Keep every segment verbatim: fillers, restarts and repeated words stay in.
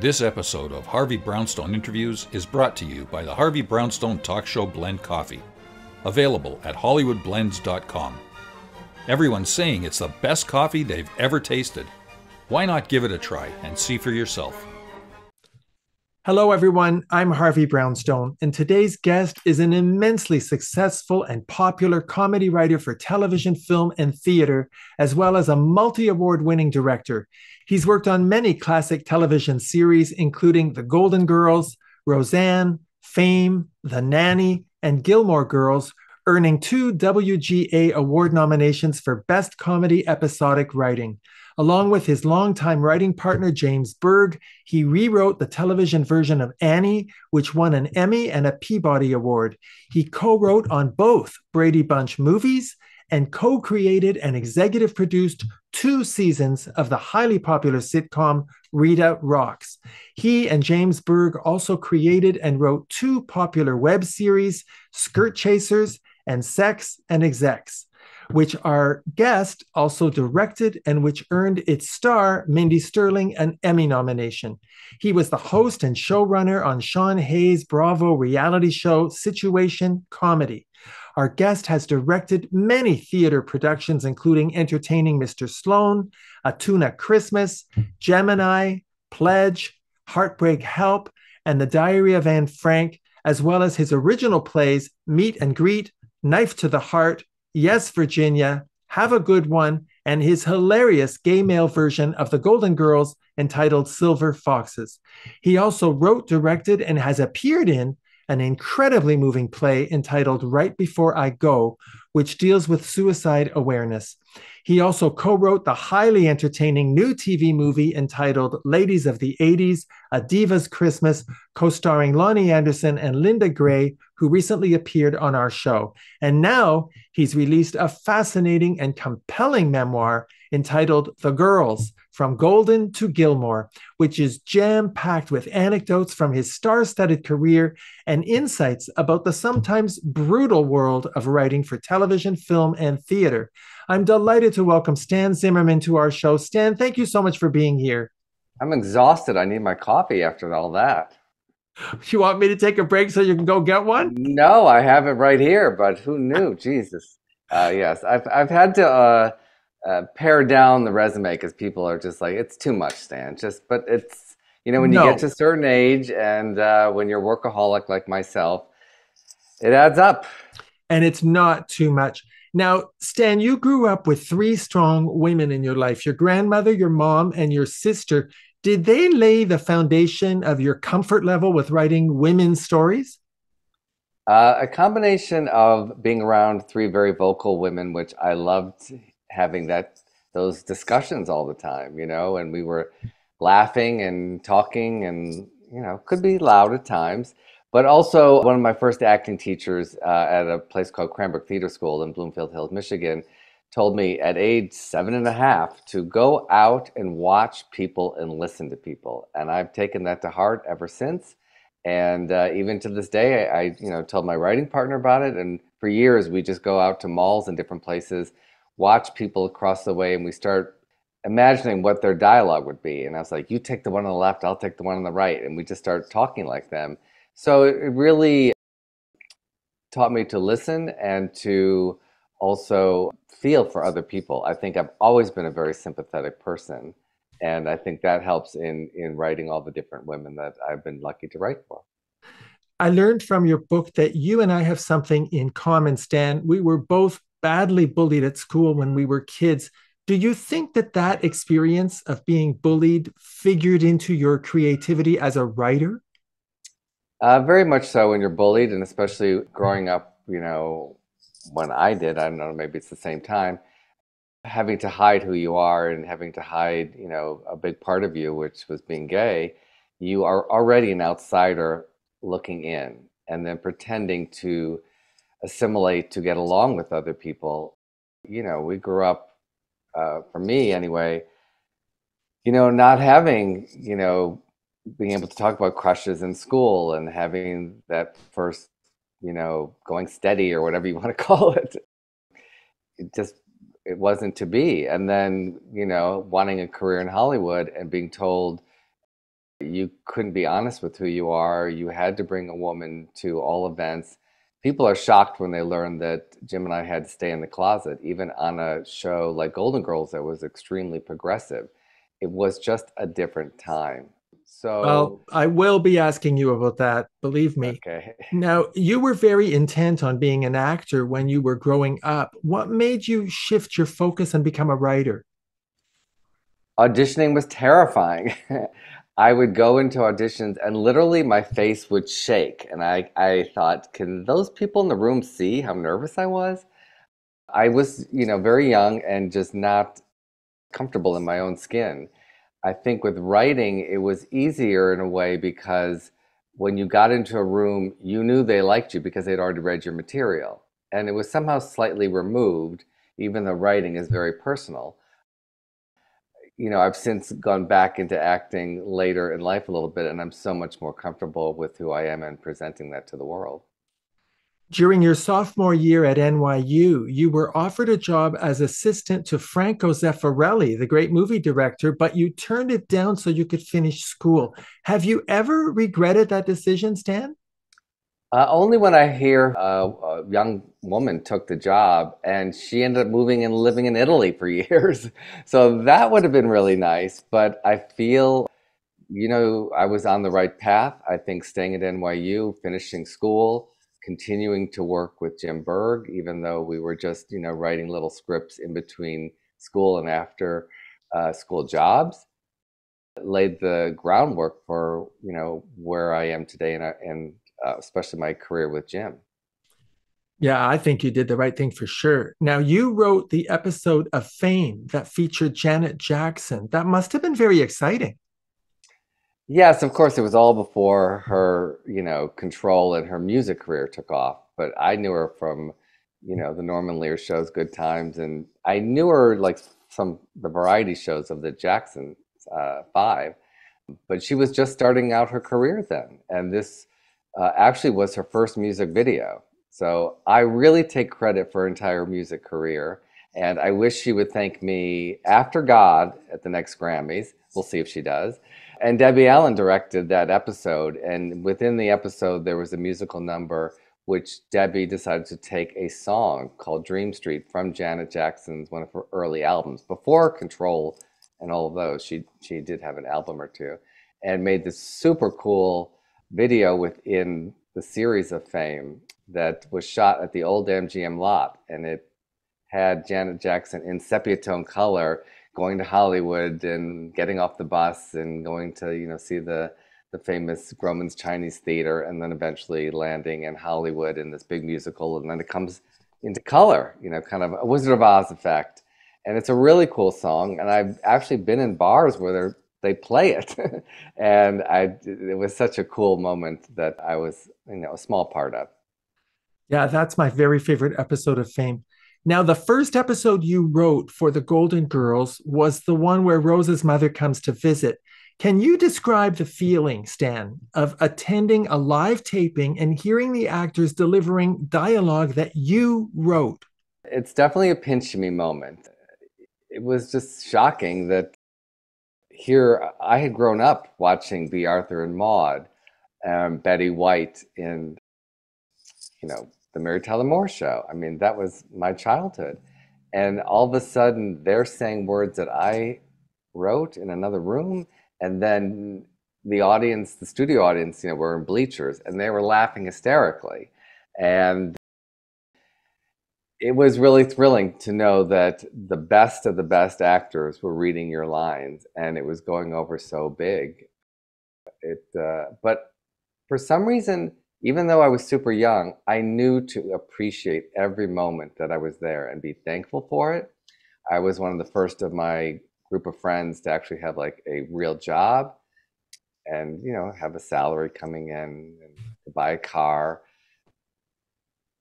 This episode of Harvey Brownstone Interviews is brought to you by the Harvey Brownstone Talk Show Blend Coffee, available at Hollywood Blends dot com. Everyone's saying it's the best coffee they've ever tasted. Why not give it a try and see for yourself? Hello, everyone. I'm Harvey Brownstone, and today's guest is an immensely successful and popular comedy writer for television, film, and theater, as well as a multi-award-winning director. He's worked on many classic television series, including The Golden Girls, Roseanne, Fame, The Nanny, and Gilmore Girls, earning two W G A Award nominations for Best Comedy Episodic Writing. Along with his longtime writing partner, James Berg, he rewrote the television version of Annie, which won an Emmy and a Peabody Award. He co-wrote on both Brady Bunch movies and co-created and executive produced two seasons of the highly popular sitcom Rita Rocks. He and James Berg also created and wrote two popular web series, Skirtchasers and Secs and Execs, which our guest also directed and which earned its star, Mindy Sterling, an Emmy nomination. He was the host and showrunner on Sean Hayes' Bravo reality show, Situation Comedy. Our guest has directed many theater productions, including Entertaining Mister Sloane, A Tuna Christmas, Gemini, Pledge, Heartbreak Help, and The Diary of Anne Frank, as well as his original plays, Meet and Greet, Knife to the Heart, Yes, Virginia, Have a Good One, and his hilarious gay male version of The Golden Girls entitled Silver Foxes. He also wrote, directed, and has appeared in an incredibly moving play entitled Right Before I Go, which deals with suicide awareness. He also co-wrote the highly entertaining new T V movie entitled Ladies of the eighties, A Diva's Christmas, co-starring Loni Anderson and Linda Gray, who recently appeared on our show. And now he's released a fascinating and compelling memoir entitled The Girls: From Golden to Gilmore, which is jam-packed with anecdotes from his star-studded career and insights about the sometimes brutal world of writing for television, film, and theater. I'm delighted to welcome Stan Zimmerman to our show. Stan, thank you so much for being here. I'm exhausted. I need my coffee after all that. You want me to take a break so you can go get one? No, I have it right here, but who knew? Jesus. Uh, yes, I've, I've had to uh, uh, pare down the resume because people are just like, it's too much, Stan. Just, but it's, you know, when no. you get to a certain age and uh, when you're a workaholic like myself, it adds up. And it's not too much. Now, Stan, you grew up with three strong women in your life, your grandmother, your mom, and your sister. Did they lay the foundation of your comfort level with writing women's stories? Uh, a combination of being around three very vocal women, which I loved having that those discussions all the time, you know, and we were laughing and talking and, you know, could be loud at times. But also, one of my first acting teachers uh, at a place called Cranbrook Theater School in Bloomfield Hills, Michigan, told me at age seven and a half to go out and watch people and listen to people. And I've taken that to heart ever since. And uh, even to this day, I, I you know, told my writing partner about it. And for years, we just go out to malls and different places, watch people across the way, and we start imagining what their dialogue would be. And I was like, you take the one on the left, I'll take the one on the right. And we just start talking like them. So it really taught me to listen and to also feel for other people. I think I've always been a very sympathetic person, and I think that helps in, in writing all the different women that I've been lucky to write for. I learned from your book that you and I have something in common, Stan. We were both badly bullied at school when we were kids. Do you think that that experience of being bullied figured into your creativity as a writer? Uh, very much so when you're bullied, and especially growing up, you know, when I did, I don't know, maybe it's the same time, having to hide who you are and having to hide, you know, a big part of you, which was being gay, you are already an outsider looking in and then pretending to assimilate to get along with other people. You know, we grew up, uh, for me anyway, you know, not having, you know, being able to talk about crushes in school and having that first, you know, going steady or whatever you want to call it. It just, it wasn't to be. And then, you know, wanting a career in Hollywood and being told You couldn't be honest with who you are. You had to bring a woman to all events. People are shocked when they learn that Jim and I had to stay in the closet, even on a show like Golden Girls that was extremely progressive. It was just a different time. So, well, I will be asking you about that, believe me. Okay. Now, you were very intent on being an actor when you were growing up. What made you shift your focus and become a writer? Auditioning was terrifying. I would go into auditions and literally my face would shake. And I, I thought, can those people in the room see how nervous I was? I was, you know, very young and just not comfortable in my own skin. I think with writing, it was easier in a way because when you got into a room, you knew they liked you because they'd already read your material. And it was somehow slightly removed, even though writing is very personal. You know, I've since gone back into acting later in life a little bit, and I'm so much more comfortable with who I am and presenting that to the world. During your sophomore year at N Y U, you were offered a job as assistant to Franco Zeffirelli, the great movie director, but you turned it down so you could finish school. Have you ever regretted that decision, Stan? Uh, only when I hear uh, a young woman took the job and she ended up moving and living in Italy for years. So that would have been really nice, but I feel, you know, I was on the right path. I think staying at N Y U, finishing school, continuing to work with Jim Berg, even though we were just, you know, writing little scripts in between school and after uh, school jobs, laid the groundwork for, you know, where I am today and, and uh, especially my career with Jim. Yeah, I think you did the right thing for sure. Now, you wrote the episode of Fame that featured Janet Jackson. That must have been very exciting. Yes, of course, it was all before her, you know, control and her music career took off. But I knew her from, you know, the Norman Lear shows, Good Times. And I knew her like some the variety shows of the Jackson uh, Five. But she was just starting out her career then. And this uh, actually was her first music video. So I really take credit for her entire music career. And I wish she would thank me after God at the next Grammys. We'll see if she does. And Debbie Allen directed that episode, and within the episode there was a musical number which Debbie decided to take a song called Dream Street from Janet Jackson's one of her early albums. Before Control and all of those, she, she did have an album or two, and made this super cool video within the series of Fame that was shot at the old M G M lot, and it had Janet Jackson in sepia tone color going to Hollywood and getting off the bus and going to, you know, see the, the famous Grauman's Chinese Theater, and then eventually landing in Hollywood in this big musical, and then it comes into color, you know, kind of a Wizard of Oz effect. And it's a really cool song, and I've actually been in bars where they play it. And I, it was such a cool moment that I was, you know, a small part of. Yeah, that's my very favorite episode of Fame. Now, the first episode you wrote for The Golden Girls was the one where Rose's mother comes to visit. Can you describe the feeling, Stan, of attending a live taping and hearing the actors delivering dialogue that you wrote? It's definitely a pinch me moment. It was just shocking that here I had grown up watching B. Arthur and Maude, um, Betty White in, you know, the Mary Tyler Moore show. I mean, that was my childhood. And all of a sudden, they're saying words that I wrote in another room. And then the audience, the studio audience, you know, were in bleachers, and they were laughing hysterically. And it was really thrilling to know that the best of the best actors were reading your lines, and it was going over so big. It, uh, but for some reason, even though I was super young, I knew to appreciate every moment that I was there and be thankful for it. I was one of the first of my group of friends to actually have like a real job and, you know, have a salary coming in and to buy a car.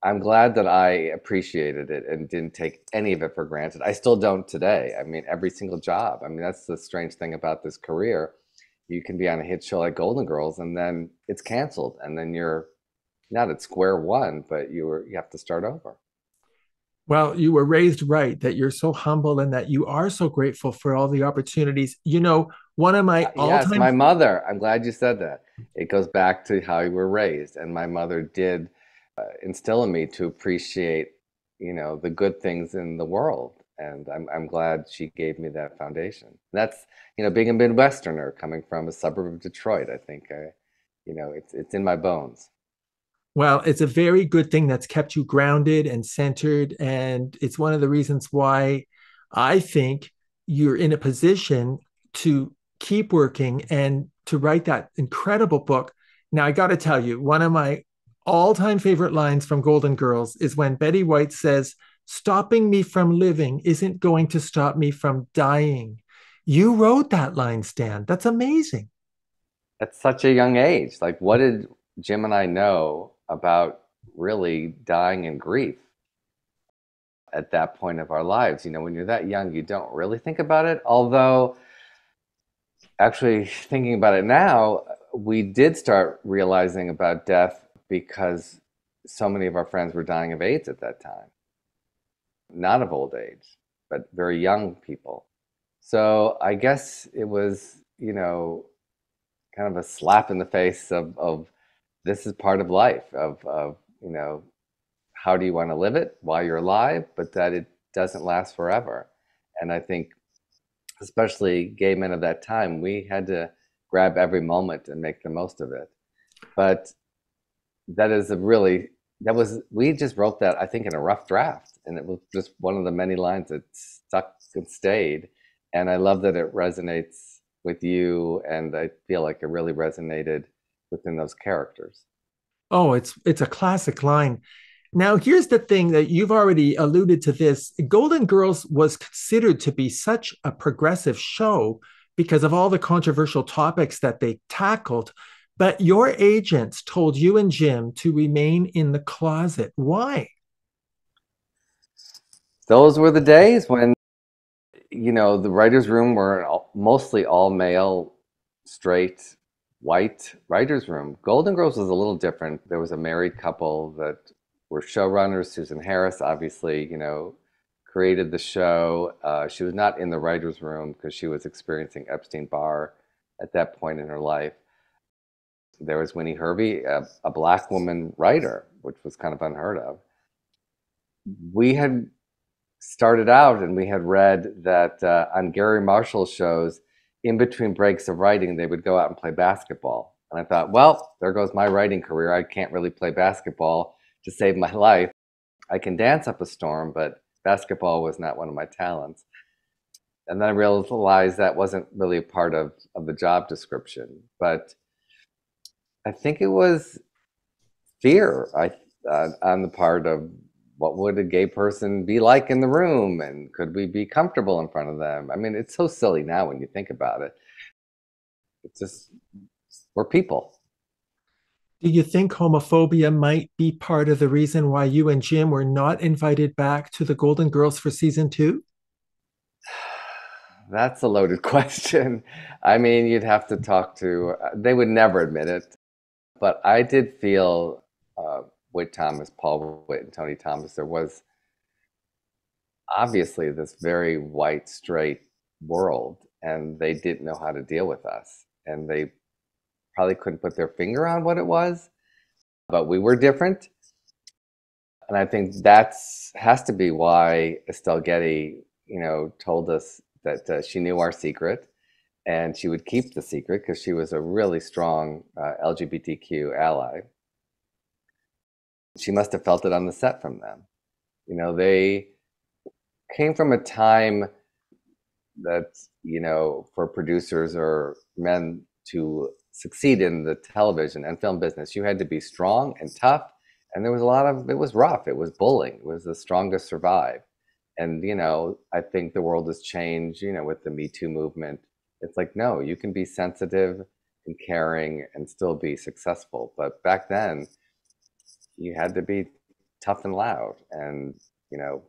I'm glad that I appreciated it and didn't take any of it for granted. I still don't today. I mean, every single job. I mean, that's the strange thing about this career. You can be on a hit show like Golden Girls, and then it's canceled, and then you're not at square one, but you were you have to start over. Well, you were raised right, that you're so humble and that you are so grateful for all the opportunities. You know, one of my all-time... Yes, my mother. I'm glad you said that. It goes back to how you were raised. And my mother did uh, instill in me to appreciate, you know, the good things in the world. And I'm I'm glad she gave me that foundation. That's, you know, being a Midwesterner coming from a suburb of Detroit, I think, I, you know, it's it's in my bones. Well, it's a very good thing that's kept you grounded and centered. And it's one of the reasons why I think you're in a position to keep working and to write that incredible book. Now, I got to tell you, one of my all-time favorite lines from Golden Girls is when Betty White says, "Stopping me from living isn't going to stop me from dying." You wrote that line, Stan. That's amazing. At such a young age. Like, what did Jim and I know about really dying and grief at that point of our lives? You know, when you're that young, you don't really think about it. Although, actually thinking about it now, we did start realizing about death because so many of our friends were dying of AIDS at that time. Not of old age, but very young people. So I guess it was, you know, kind of a slap in the face of, of this is part of life, of, of, you know, how do you want to live it while you're alive, but that it doesn't last forever. And I think, especially gay men of that time, we had to grab every moment and make the most of it. But that is a really... That was, we just wrote that, I think, in a rough draft. And it was just one of the many lines that stuck and stayed. And I love that it resonates with you. And I feel like it really resonated within those characters. Oh, it's it's a classic line. Now, here's the thing that you've already alluded to this. Golden Girls was considered to be such a progressive show because of all the controversial topics that they tackled. But your agents told you and Jim to remain in the closet. Why? Those were the days when, you know, the writer's room were mostly all male, straight, white writer's room. Golden Girls was a little different. There was a married couple that were showrunners. Susan Harris, obviously, you know, created the show. Uh, she was not in the writer's room because she was experiencing Epstein-Barr at that point in her life. There was Winnie Hervey, a, a black woman writer, which was kind of unheard of. We had started out and we had read that uh, on Gary Marshall's shows, in between breaks of writing, they would go out and play basketball. And I thought, well, there goes my writing career. I can't really play basketball to save my life. I can dance up a storm, but basketball was not one of my talents. And then I realized that wasn't really a part of, of the job description. But I think it was fear I, uh, on the part of what would a gay person be like in the room, and could we be comfortable in front of them? I mean, it's so silly now when you think about it. It's just, we're people. Do you think homophobia might be part of the reason why you and Jim were not invited back to the Golden Girls for season two? That's a loaded question. I mean, you'd have to talk to, uh, they would never admit it. But I did feel uh, with Thomas, Paul Witt and Tony Thomas, there was obviously this very white, straight world, and they didn't know how to deal with us. And they probably couldn't put their finger on what it was, but we were different. And I think that's has to be why Estelle Getty, you know, told us that uh, she knew our secret. And she would keep the secret because she was a really strong uh, L G B T Q ally. She must have felt it on the set from them. You know, they came from a time that, you know, for producers or men to succeed in the television and film business, you had to be strong and tough. And there was a lot of, it was rough. It was bullying. It was the strongest survive. And, you know, I think the world has changed, you know, with the Me Too movement. It's like, no, you can be sensitive and caring and still be successful. But back then, you had to be tough and loud and, you know,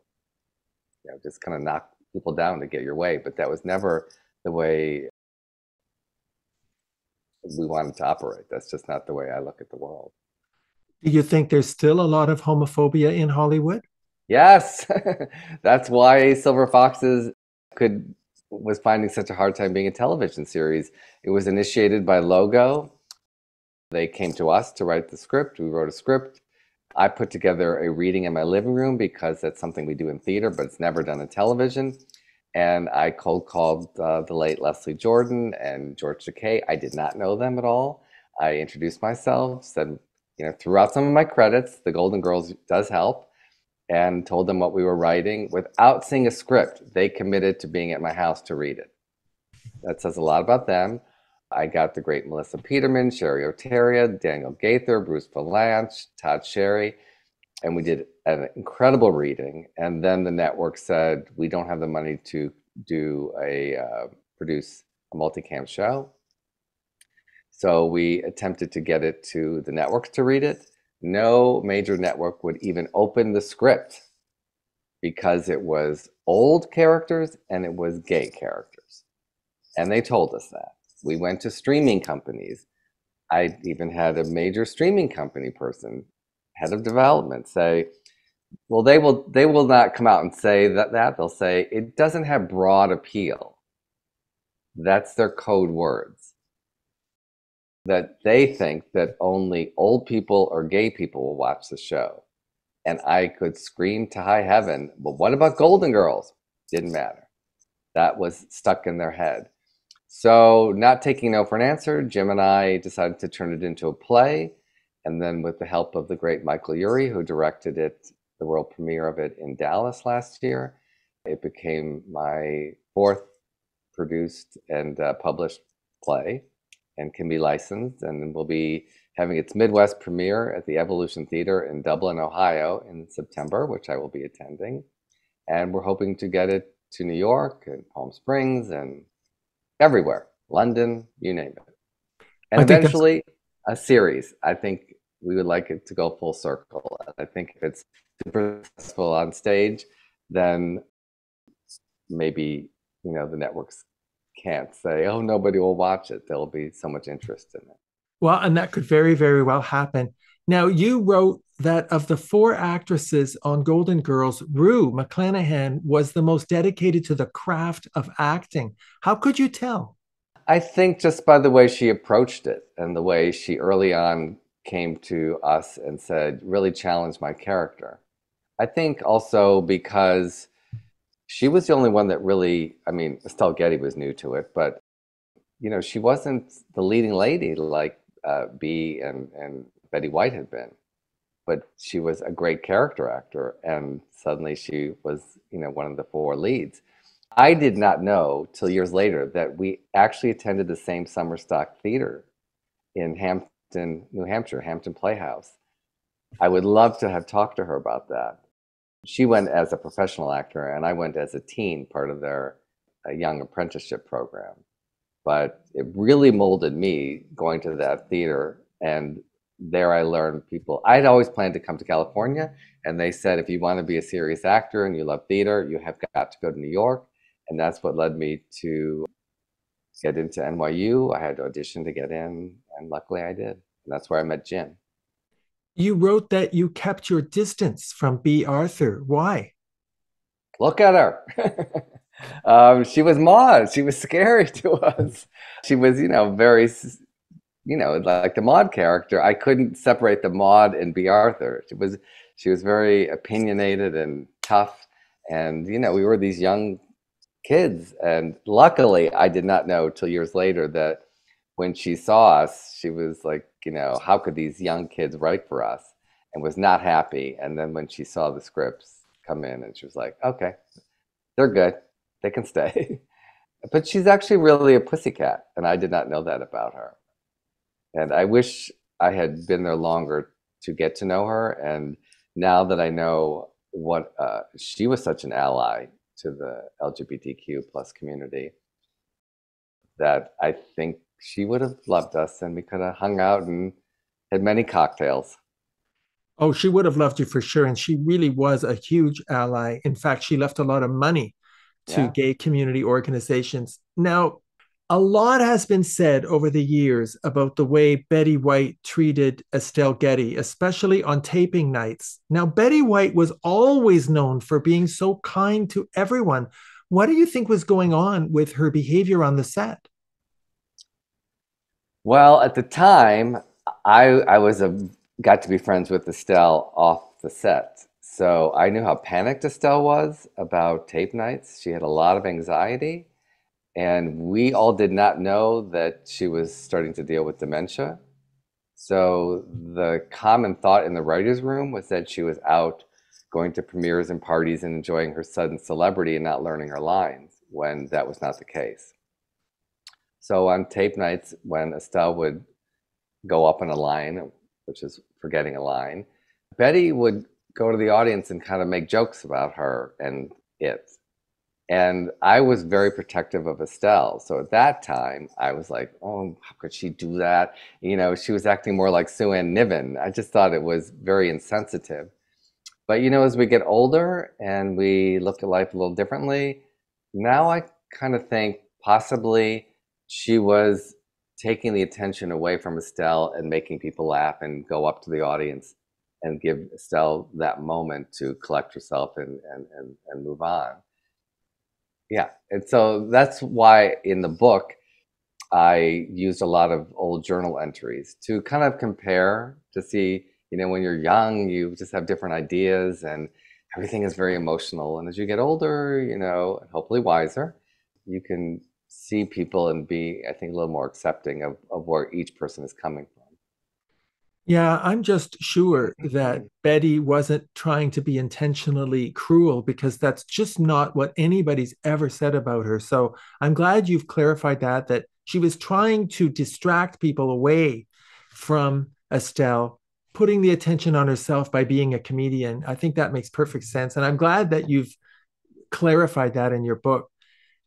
you know, just kind of knock people down to get your way. But that was never the way we wanted to operate. That's just not the way I look at the world. Do you think there's still a lot of homophobia in Hollywood? Yes. That's why Silver Foxes could was finding such a hard time being a television series. It was initiated by Logo. They came to us to write the script. We wrote a script. I put together a reading in my living room because that's something we do in theater, but it's never done in television. And I cold called uh, the late Leslie Jordan and George Takei. I did not know them at all. I introduced myself, said, you know, threw out some of my credits. The Golden Girls does help. And told them what we were writing without seeing a script. They committed to being at my house to read it. That says a lot about them. I got the great Melissa Peterman, Sherry Oteria, Daniel Gaither, Bruce Valanche, Todd Sherry, and we did an incredible reading. And then the network said, we don't have the money to do a uh, produce a multicam show. So we attempted to get it to the networks to read it. No major network would even open the script because it was old characters and it was gay characters. And they told us that. We went to streaming companies. I even had a major streaming company person, head of development, say, well, they will they will not come out and say that, that. They'll say, it doesn't have broad appeal. That's their code words. That they think that only old people or gay people will watch the show. And I could scream to high heaven, but what about Golden Girls? Didn't matter. That was stuck in their head. So not taking no for an answer, Jim and I decided to turn it into a play. And then with the help of the great Michael Urie, who directed it, the world premiere of it in Dallas last year, it became my fourth produced and uh, published play. And can be licensed, and we'll be having its Midwest premiere at the Evolution Theater in Dublin, Ohio in September, which I will be attending. And we're hoping to get it to New York and Palm Springs and everywhere, London, you name it. And eventually a series. I think we would like it to go full circle. I think if it's super successful on stage, then maybe, you know, the networks can't say, oh, nobody will watch it. There'll be so much interest in it. Well, and that could very, very well happen. Now, you wrote that of the four actresses on Golden Girls, Rue McClanahan was the most dedicated to the craft of acting. How could you tell? I think just by the way she approached it and the way she early on came to us and said, really challenge my character. I think also because she was the only one that really, I mean, Estelle Getty was new to it, but, you know, she wasn't the leading lady like uh, B and, and Betty White had been, but she was a great character actor. And suddenly she was, you know, one of the four leads. I did not know till years later that we actually attended the same summer stock theater in Hampton, New Hampshire, Hampton Playhouse. I would love to have talked to her about that. She went as a professional actor, and I went as a teen, part of their uh, young apprenticeship program. But it really molded me going to that theater, and there I learned people. I'd always planned to come to California, and they said, if you want to be a serious actor and you love theater, you have got to go to New York. And that's what led me to get into N Y U. I had to audition to get in, and luckily I did. And that's where I met Jim. You wrote that you kept your distance from B. Arthur. Why? Look at her. um, she was Maude. She was scary to us. She was, you know, very, you know, like the Maude character. I couldn't separate the Maude and B. Arthur. She was, she was very opinionated and tough. And, you know, we were these young kids. And luckily, I did not know till years later that when she saw us, she was like, you know, how could these young kids write for us? And was not happy. And then when she saw the scripts come in, and she was like, okay, they're good. They can stay. But she's actually really a pussycat. And I did not know that about her. And I wish I had been there longer to get to know her. And now that I know what uh, she was such an ally to the L G B T Q plus community, that I think she would have loved us, and we could have hung out and had many cocktails. Oh, she would have loved you for sure. And she really was a huge ally. In fact, she left a lot of money to yeah. gay community organizations. Now, A lot has been said over the years about the way Betty White treated Estelle Getty, especially on taping nights. Now, Betty White was always known for being so kind to everyone. What do you think was going on with her behavior on the set? Well, at the time, I, I was a, got to be friends with Estelle off the set. So I knew how panicked Estelle was about tape nights. She had a lot of anxiety. And we all did not know that she was starting to deal with dementia. So the common thought in the writer's room was that she was out going to premieres and parties and enjoying her sudden celebrity and not learning her lines, when that was not the case. So on tape nights, when Estelle would go up in a line, which is forgetting a line, Betty would go to the audience and kind of make jokes about her and it. And I was very protective of Estelle. So at that time, I was like, oh, how could she do that? You know, she was acting more like Sue Ann Niven. I just thought it was very insensitive. But, you know, as we get older and we look at life a little differently, now I kind of think possibly she was taking the attention away from Estelle and making people laugh and go up to the audience and give Estelle that moment to collect herself and, and, and, and move on. Yeah, and so that's why in the book, I used a lot of old journal entries to kind of compare to see, you know, when you're young, you just have different ideas and everything is very emotional. And as you get older, you know, and hopefully wiser, you can see people and be, I think, a little more accepting of, of where each person is coming from. Yeah, I'm just sure that Betty wasn't trying to be intentionally cruel, because that's just not what anybody's ever said about her. So I'm glad you've clarified that, that she was trying to distract people away from Estelle, putting the attention on herself by being a comedian. I think that makes perfect sense. And I'm glad that you've clarified that in your book.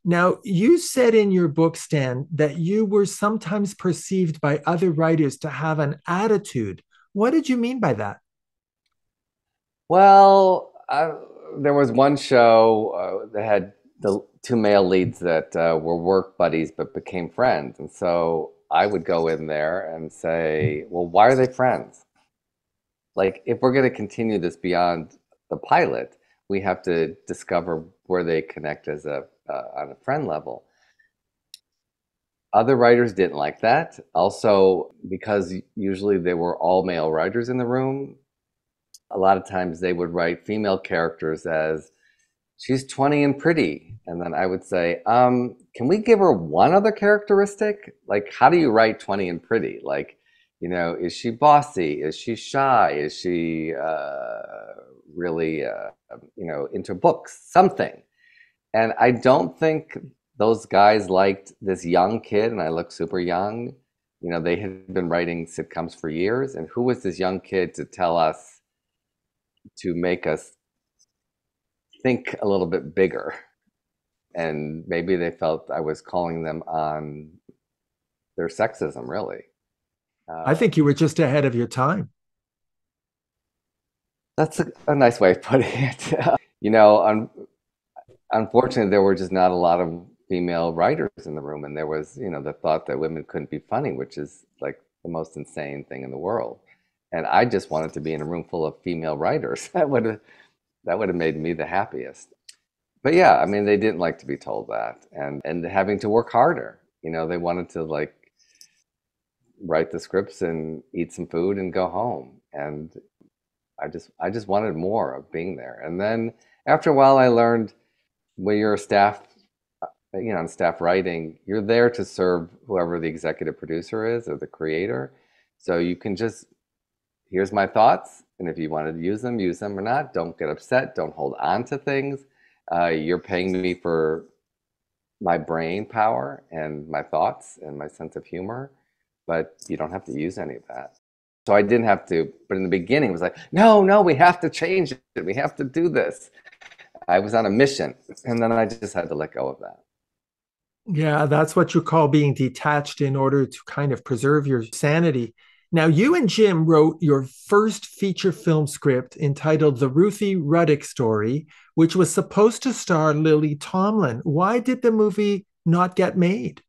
Now, you said in your book, Stan, that you were sometimes perceived by other writers to have an attitude. What did you mean by that? Well, I, there was one show uh, that had the two male leads that uh, were work buddies but became friends. And so I would go in there and say, well, why are they friends? Like, if we're going to continue this beyond the pilot, we have to discover where they connect as a Uh, on a friend level. Other writers didn't like that. Also, because usually they were all male writers in the room, a lot of times they would write female characters as, she's twenty and pretty. And then I would say, um, can we give her one other characteristic? Like, how do you write twenty and pretty? Like, you know, is she bossy? Is she shy? Is she uh, really, uh, you know, into books? Something. And I don't think those guys liked this young kid, and I look super young. You know, they had been writing sitcoms for years, and who was this young kid to tell us, to make us think a little bit bigger? And maybe they felt I was calling them on their sexism, really. Uh, I think you were just ahead of your time. That's a, a nice way of putting it. You know, on... Unfortunately, there were just not a lot of female writers in the room, and there was, you know, the thought that women couldn't be funny, which is like the most insane thing in the world. And I just wanted to be in a room full of female writers. That would have, that would have made me the happiest. But yeah, I mean, they didn't like to be told that, and and having to work harder. You know, they wanted to like write the scripts and eat some food and go home. And I just I just wanted more of being there. And then after a while, I learned, when you're a staff, you know, in staff writing, you're there to serve whoever the executive producer is or the creator. So you can just, here's my thoughts, and if you want to use them, use them or not. Don't get upset. Don't hold on to things. Uh, you're paying me for my brain power and my thoughts and my sense of humor, but you don't have to use any of that. So I didn't have to, but in the beginning it was like, no, no, we have to change it. We have to do this. I was on a mission, and then I just had to let go of that. Yeah, that's what you call being detached in order to kind of preserve your sanity. Now, you and Jim wrote your first feature film script entitled The Ruthie Ruddick Story, which was supposed to star Lily Tomlin. Why did the movie not get made?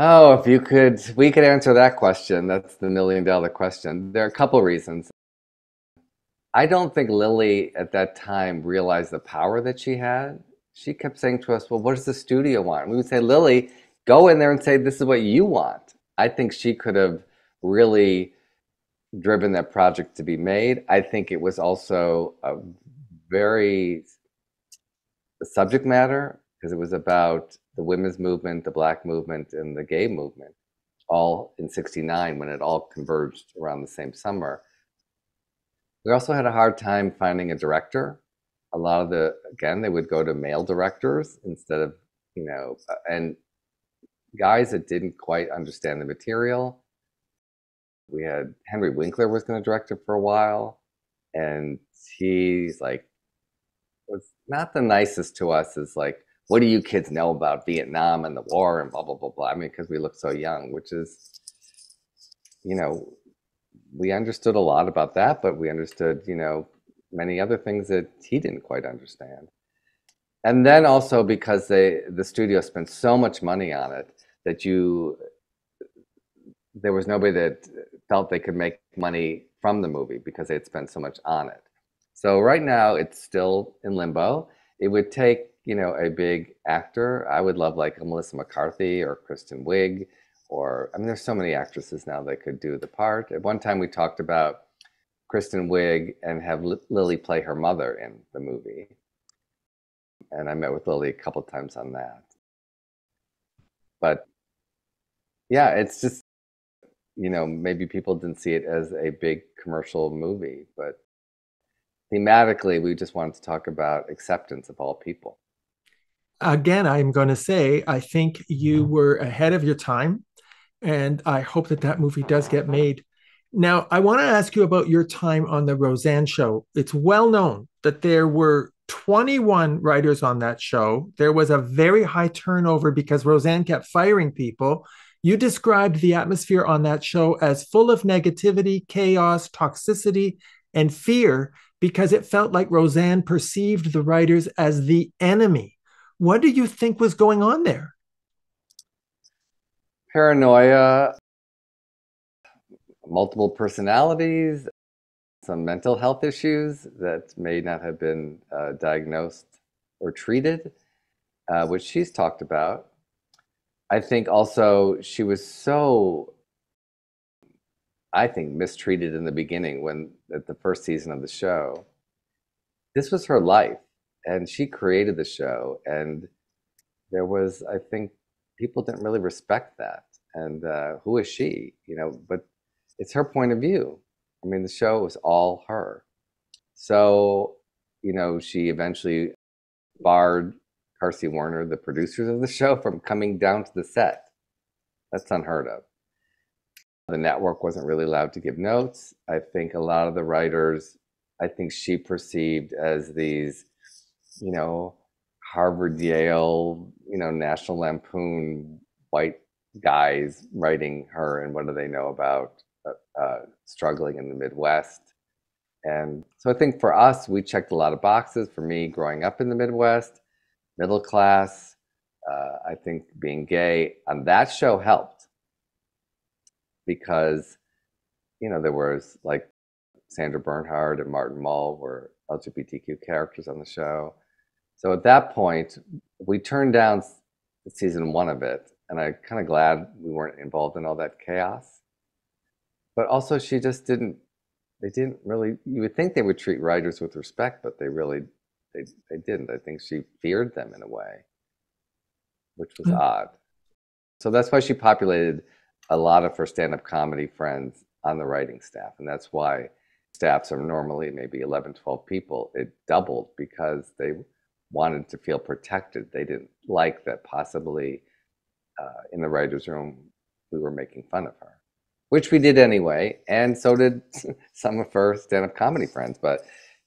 Oh, if you could, we could answer that question. That's the million dollar question. There are a couple reasons. I don't think Lily at that time realized the power that she had. She kept saying to us, well, what does the studio want? And we would say, Lily, go in there and say, this is what you want. I think she could have really driven that project to be made. I think it was also a very subject matter, because it was about the women's movement, the black movement, and the gay movement, all in sixty-nine, when it all converged around the same summer. We also had a hard time finding a director. A lot of the, again, they would go to male directors instead of, you know, and guys that didn't quite understand the material. We had Henry Winkler was going to direct it for a while, and he's like, was not the nicest to us. Is like, what do you kids know about Vietnam and the war and blah, blah, blah, blah. I mean, because we look so young, which is, you know, we understood a lot about that, but we understood, you know, many other things that he didn't quite understand. And then also because they, the studio spent so much money on it that you, there was nobody that felt they could make money from the movie because they had spent so much on it. So right now it's still in limbo. It would take, you know, a big actor. I would love like a Melissa McCarthy or Kristen Wiig, or, I mean, there's so many actresses now that could do the part. At one time we talked about Kristen Wiig and have L Lily play her mother in the movie. And I met with Lily a couple times on that. But yeah, it's just, you know, maybe people didn't see it as a big commercial movie, but thematically, we just wanted to talk about acceptance of all people. Again, I'm going to say, I think you were ahead of your time, and I hope that that movie does get made. Now, I want to ask you about your time on the Roseanne show. It's well known that there were twenty-one writers on that show. There was a very high turnover because Roseanne kept firing people. You described the atmosphere on that show as full of negativity, chaos, toxicity, and fear, because it felt like Roseanne perceived the writers as the enemy. What do you think was going on there? Paranoia, multiple personalities, some mental health issues that may not have been uh, diagnosed or treated, uh, which she's talked about. I think also she was so, I think, mistreated in the beginning when at the first season of the show. This was her life, and she created the show, and there was, I think, people didn't really respect that. And uh, who is she? You know, but it's her point of view. I mean, the show was all her. So, you know, she eventually barred Carsey Warner, the producers of the show, from coming down to the set. That's unheard of. The network wasn't really allowed to give notes. I think a lot of the writers, I think she perceived as these, you know, Harvard, Yale, you know, National Lampoon white guys writing her, and what do they know about uh, uh, struggling in the Midwest? And so I think for us, we checked a lot of boxes. For me, growing up in the Midwest, middle class, uh, I think being gay on that show helped, because, you know, there was like Sandra Bernhard and Martin Mull were L G B T Q characters on the show. So at that point, we turned down season one of it, and I'm kind of glad we weren't involved in all that chaos. But also she just didn't, they didn't really, you would think they would treat writers with respect, but they really They, they didn't. I think she feared them in a way, which was mm. odd. So that's why she populated a lot of her stand-up comedy friends on the writing staff. And that's why staffs are normally maybe eleven, twelve people. It doubled because they wanted to feel protected. They didn't like that possibly uh, in the writer's room we were making fun of her, which we did anyway. And so did some of her stand-up comedy friends. But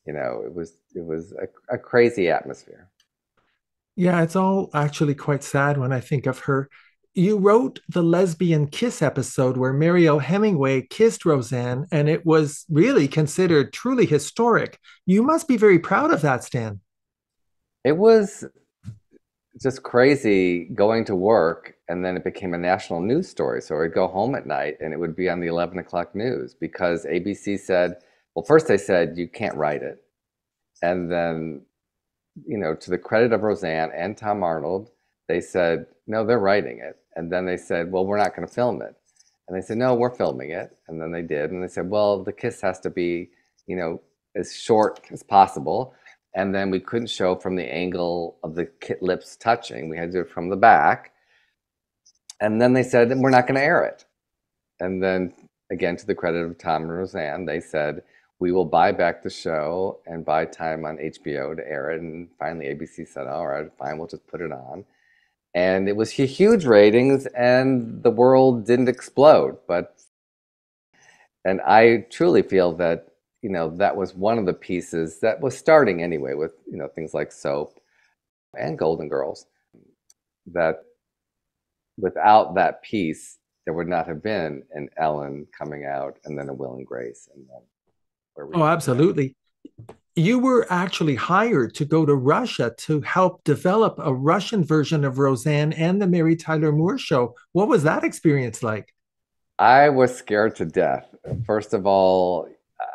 you know, it was it was a, a crazy atmosphere. Yeah, it's all actually quite sad when I think of her. You wrote the lesbian kiss episode where Mariel Hemingway kissed Roseanne, and it was really considered truly historic. You must be very proud of that, Stan. It was just crazy going to work, and then it became a national news story. So I'd go home at night and it would be on the eleven o'clock news, because A B C said, well, first they said, you can't write it. And then, you know, to the credit of Roseanne and Tom Arnold, they said, no, they're writing it. And then they said, well, we're not going to film it. And they said, no, we're filming it. And then they did. And they said, well, the kiss has to be, you know, as short as possible. And then we couldn't show from the angle of the lips touching. We had to do it from the back. And then they said, we're not going to air it. And then, again, to the credit of Tom and Roseanne, they said, we will buy back the show and buy time on H B O to air it. And finally, A B C said, all right, fine, we'll just put it on. And it was huge ratings, and the world didn't explode. But, and I truly feel that, you know, that was one of the pieces that was starting anyway with, you know, things like soap and Golden Girls, that without that piece, there would not have been an Ellen coming out, and then a Will and Grace. And then where we oh, absolutely. That. You were actually hired to go to Russia to help develop a Russian version of Roseanne and the Mary Tyler Moore show. What was that experience like? I was scared to death. First of all,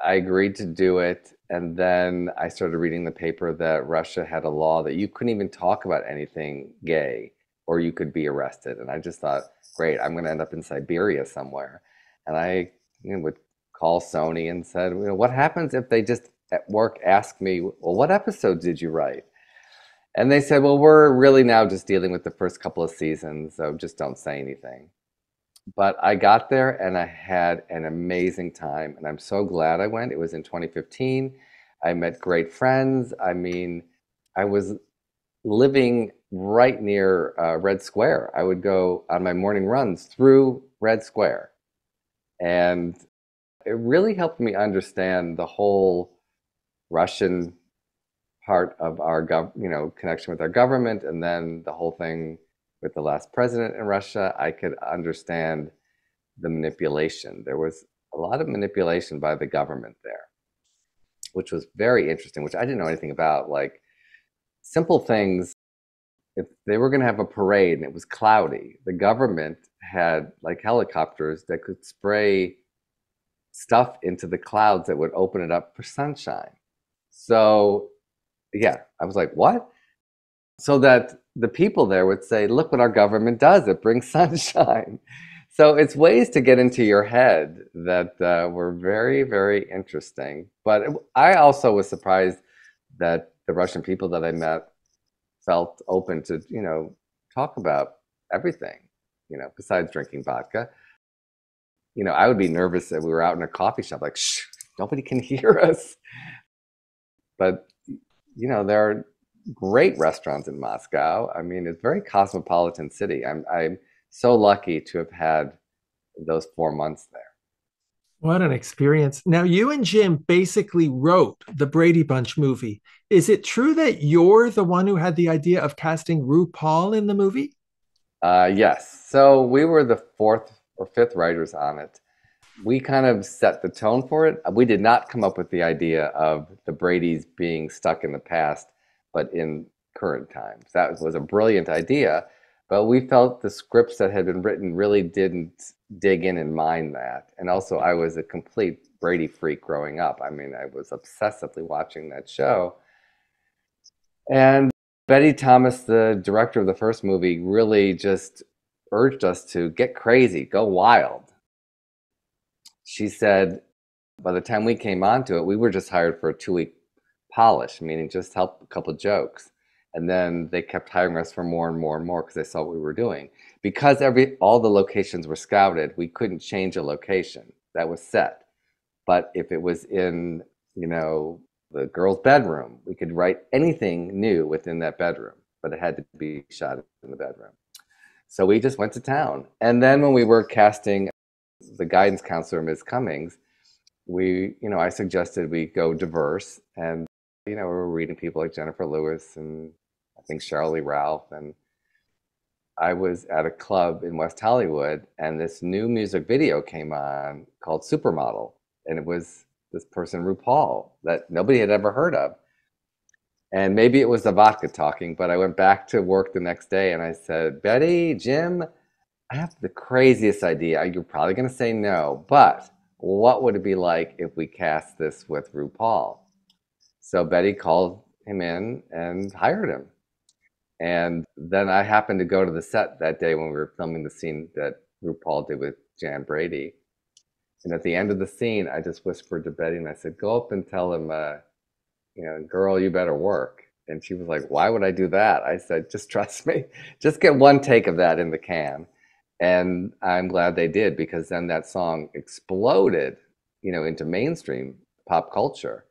I agreed to do it, and then I started reading the paper that Russia had a law that you couldn't even talk about anything gay, or you could be arrested. And I just thought, great, I'm going to end up in Siberia somewhere. And I you know, would call Sony and said, you know, what happens if they just at work ask me, well, what episodes did you write? And they said, well, we're really now just dealing with the first couple of seasons, so just don't say anything. But I got there and I had an amazing time, and I'm so glad I went. It was in twenty fifteen. I met great friends. I mean, I was living right near uh, Red Square. I would go on my morning runs through Red Square. And it really helped me understand the whole Russian part of our, gov you know, connection with our government, and then the whole thing with the last president in Russia. I could understand the manipulation. There was a lot of manipulation by the government there, which was very interesting, which I didn't know anything about. Like simple things, if they were going to have a parade and it was cloudy, the government had like helicopters that could spray stuff into the clouds that would open it up for sunshine. So yeah, I was like, what? So that the people there would say, look what our government does, it brings sunshine. So it's ways to get into your head that uh, were very, very interesting. But it, I also was surprised that the Russian people that I met felt open to, you know, talk about everything, you know, besides drinking vodka. You know, I would be nervous that we were out in a coffee shop, like, shh, nobody can hear us. But, you know, there are great restaurants in Moscow. I mean, it's a very cosmopolitan city. I'm, I'm so lucky to have had those four months there. What an experience. Now, you and Jim basically wrote the Brady Bunch movie. Is it true that you're the one who had the idea of casting RuPaul in the movie? Uh, yes. So we were the fourth or fifth writers on it. We kind of set the tone for it. We did not come up with the idea of the Bradys being stuck in the past, but in current times. That was a brilliant idea, but we felt the scripts that had been written really didn't dig in and mine that. And also, I was a complete Brady freak growing up. I mean, I was obsessively watching that show. And Betty Thomas, the director of the first movie, really just urged us to get crazy, go wild. She said, by the time we came onto it, we were just hired for a two-week polish, meaning just help a couple jokes. And then they kept hiring us for more and more and more because they saw what we were doing. Because every all the locations were scouted, we couldn't change a location that was set. But if it was in, you know, the girl's bedroom, we could write anything new within that bedroom, but it had to be shot in the bedroom. So we just went to town. And then when we were casting the guidance counselor, Miz Cummings, we, you know, I suggested we go diverse. And, you know, we were reading people like Jennifer Lewis and I think Shirley Ralph. And I was at a club in West Hollywood, and this new music video came on called Supermodel. And it was this person, RuPaul, that nobody had ever heard of. And maybe it was the vodka talking, but I went back to work the next day and I said, Betty, Jim, I have the craziest idea. You're probably going to say no, but what would it be like if we cast this with RuPaul? So Betty called him in and hired him. And then I happened to go to the set that day when we were filming the scene that RuPaul did with Jan Brady. And at the end of the scene, I just whispered to Betty and I said, go up and tell him, uh, you know, girl, you better work. And she was like, why would I do that? I said, just trust me. Just get one take of that in the can. And I'm glad they did, because then that song exploded, you know, into mainstream pop culture.